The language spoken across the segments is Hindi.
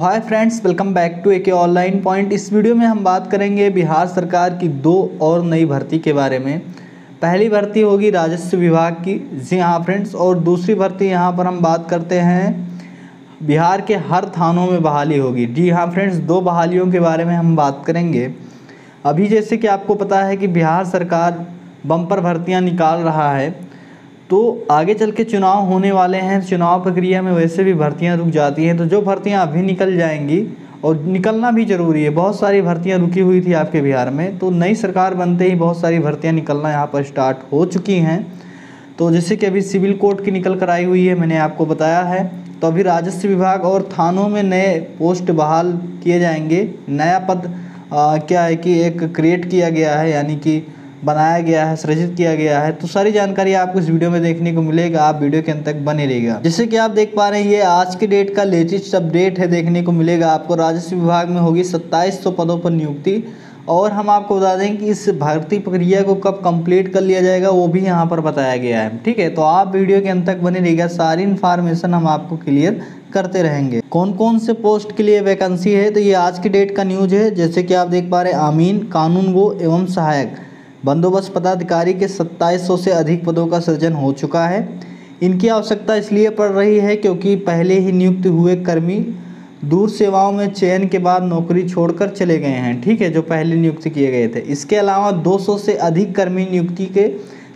Hi friends, welcome back to AK online point. इस वीडियो में हम बात करेंगे बिहार सरकार की दो और नई भर्ती के बारे में। पहली भर्ती होगी राजस्व विभाग की, जी हाँ फ्रेंड्स, और दूसरी भर्ती यहाँ पर हम बात करते हैं बिहार के हर थानों में बहाली होगी। जी हाँ फ्रेंड्स, दो बहालियों के बारे में हम बात करेंगे। अभी जैसे कि आपको पता है कि बिहार सरकार बम्पर भर्तियाँ निकाल रहा है, तो आगे चल के चुनाव होने वाले हैं, चुनाव प्रक्रिया में वैसे भी भर्तियां रुक जाती हैं, तो जो भर्तियां अभी निकल जाएंगी और निकलना भी ज़रूरी है, बहुत सारी भर्तियां रुकी हुई थी आपके बिहार में, तो नई सरकार बनते ही बहुत सारी भर्तियां निकलना यहां पर स्टार्ट हो चुकी हैं। तो जैसे कि अभी सिविल कोर्ट की निकल कर आई हुई है, मैंने आपको बताया है, तो अभी राजस्व विभाग और थानों में नए पोस्ट बहाल किए जाएंगे। नया पद क्या है कि एक क्रिएट किया गया है, यानी कि बनाया गया है, सृजित किया गया है। तो सारी जानकारी आपको इस वीडियो में देखने को मिलेगा, आप वीडियो के अंत तक बने रहिएगा। जैसे कि आप देख पा रहे हैं, ये आज के डेट का लेटेस्ट अपडेट है, देखने को मिलेगा आपको। राजस्व विभाग में होगी 2700 पदों पर नियुक्ति, और हम आपको बता दें कि इस भर्ती प्रक्रिया को कब कंप्लीट कर लिया जाएगा वो भी यहाँ पर बताया गया है। ठीक है, तो आप वीडियो के अंत तक बने रहिएगा, सारी इन्फॉर्मेशन हम आपको क्लियर करते रहेंगे। कौन कौन से पोस्ट के लिए वैकेंसी है, तो ये आज की डेट का न्यूज है। जैसे कि आप देख पा रहे हैं, आमीन, कानून गो एवं सहायक बंदोबस्त पदाधिकारी के 2700 से अधिक पदों का सृजन हो चुका है। इनकी आवश्यकता इसलिए पड़ रही है क्योंकि पहले ही नियुक्त हुए कर्मी दूर सेवाओं में चयन के बाद नौकरी छोड़कर चले गए हैं। ठीक है, जो पहले नियुक्त किए गए थे। इसके अलावा 200 से अधिक कर्मी नियुक्ति के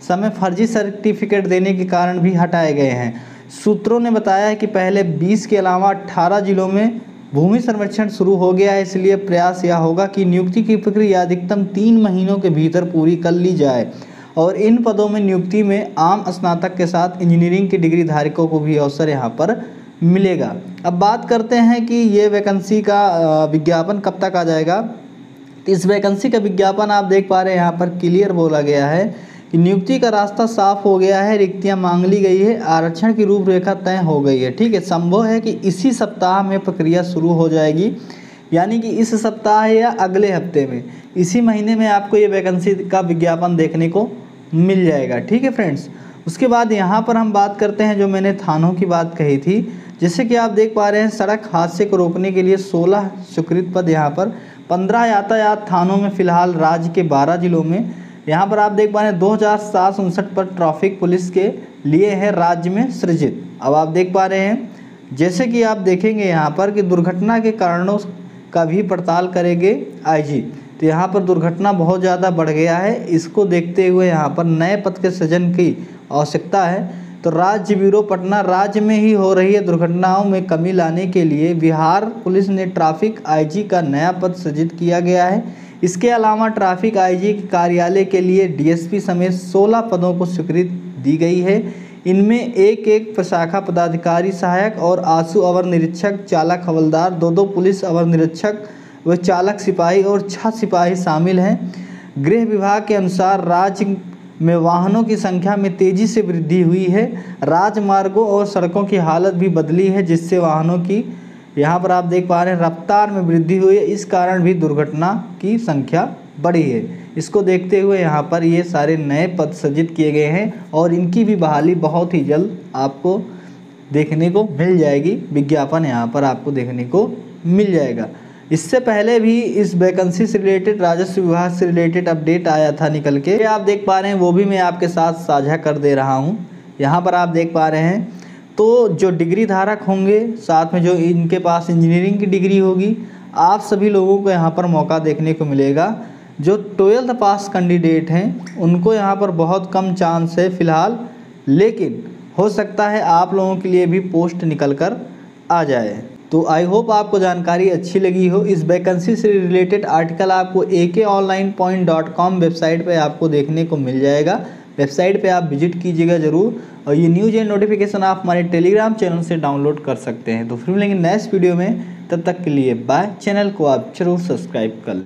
समय फर्जी सर्टिफिकेट देने के कारण भी हटाए गए हैं। सूत्रों ने बताया है कि पहले 20 के अलावा 18 जिलों में भूमि सर्वेक्षण शुरू हो गया है, इसलिए प्रयास यह होगा कि नियुक्ति की प्रक्रिया अधिकतम 3 महीनों के भीतर पूरी कर ली जाए, और इन पदों में नियुक्ति में आम स्नातक के साथ इंजीनियरिंग की डिग्री धारकों को भी अवसर यहाँ पर मिलेगा। अब बात करते हैं कि ये वैकेंसी का विज्ञापन कब तक आ जाएगा। इस वैकेंसी का विज्ञापन आप देख पा रहे हैं, यहाँ पर क्लियर बोला गया है कि नियुक्ति का रास्ता साफ हो गया है, रिक्तियां मांग ली गई है, आरक्षण की रूपरेखा तय हो गई है। ठीक है, संभव है कि इसी सप्ताह में प्रक्रिया शुरू हो जाएगी, यानी कि इस सप्ताह या अगले हफ्ते में, इसी महीने में आपको ये वैकेंसी का विज्ञापन देखने को मिल जाएगा। ठीक है फ्रेंड्स, उसके बाद यहाँ पर हम बात करते हैं जो मैंने थानों की बात कही थी। जैसे कि आप देख पा रहे हैं, सड़क हादसे को रोकने के लिए 16 स्वीकृत पद, यहाँ पर 15 यातायात थानों में फिलहाल राज्य के 12 जिलों में। यहाँ पर आप देख पा रहे हैं 2,759 पर ट्रैफिक पुलिस के लिए है राज्य में सृजित। अब आप देख पा रहे हैं, जैसे कि आप देखेंगे यहाँ पर कि दुर्घटना के कारणों का भी पड़ताल करेंगे आईजी। तो यहाँ पर दुर्घटना बहुत ज़्यादा बढ़ गया है, इसको देखते हुए यहाँ पर नए पद के सृजन की आवश्यकता है। तो राज्य ब्यूरो पटना राज्य में ही हो रही है, दुर्घटनाओं में कमी लाने के लिए बिहार पुलिस ने ट्रैफिक आईजी का नया पद सृजित किया गया है। इसके अलावा ट्रैफिक आईजी के कार्यालय के लिए डीएसपी समेत 16 पदों को स्वीकृति दी गई है। इनमें एक एक प्रशाखा पदाधिकारी सहायक और आंसू अवर निरीक्षक, चालक हवलदार, 2-2 पुलिस अवर निरीक्षक व चालक सिपाही और 6 सिपाही शामिल हैं। गृह विभाग के अनुसार राज्य में वाहनों की संख्या में तेजी से वृद्धि हुई है, राजमार्गों और सड़कों की हालत भी बदली है, जिससे वाहनों की यहाँ पर आप देख पा रहे हैं रफ्तार में वृद्धि हुई है, इस कारण भी दुर्घटना की संख्या बढ़ी है। इसको देखते हुए यहाँ पर ये सारे नए पद सृजित किए गए हैं, और इनकी भी बहाली बहुत ही जल्द आपको देखने को मिल जाएगी, विज्ञापन यहाँ पर आपको देखने को मिल जाएगा। इससे पहले भी इस वैकेंसी से रिलेटेड, राजस्व विभाग से रिलेटेड अपडेट आया था निकल के, आप देख पा रहे हैं, वो भी मैं आपके साथ साझा कर दे रहा हूँ। यहाँ पर आप देख पा रहे हैं, तो जो डिग्री धारक होंगे, साथ में जो इनके पास इंजीनियरिंग की डिग्री होगी, आप सभी लोगों को यहाँ पर मौका देखने को मिलेगा। जो 12th पास कैंडिडेट हैं उनको यहाँ पर बहुत कम चांस है फ़िलहाल, लेकिन हो सकता है आप लोगों के लिए भी पोस्ट निकल कर आ जाए। तो आई होप आपको जानकारी अच्छी लगी हो। इस वैकेंसी से रिलेटेड आर्टिकल आपको AK Online Point.com वेबसाइट पर आपको देखने को मिल जाएगा, वेबसाइट पे आप विजिट कीजिएगा ज़रूर, और ये न्यूज़ एंड नोटिफिकेशन आप हमारे टेलीग्राम चैनल से डाउनलोड कर सकते हैं। तो फिर मिलेंगे नेक्स्ट वीडियो में, तब तक के लिए बाय। चैनल को आप ज़रूर सब्सक्राइब कर लें।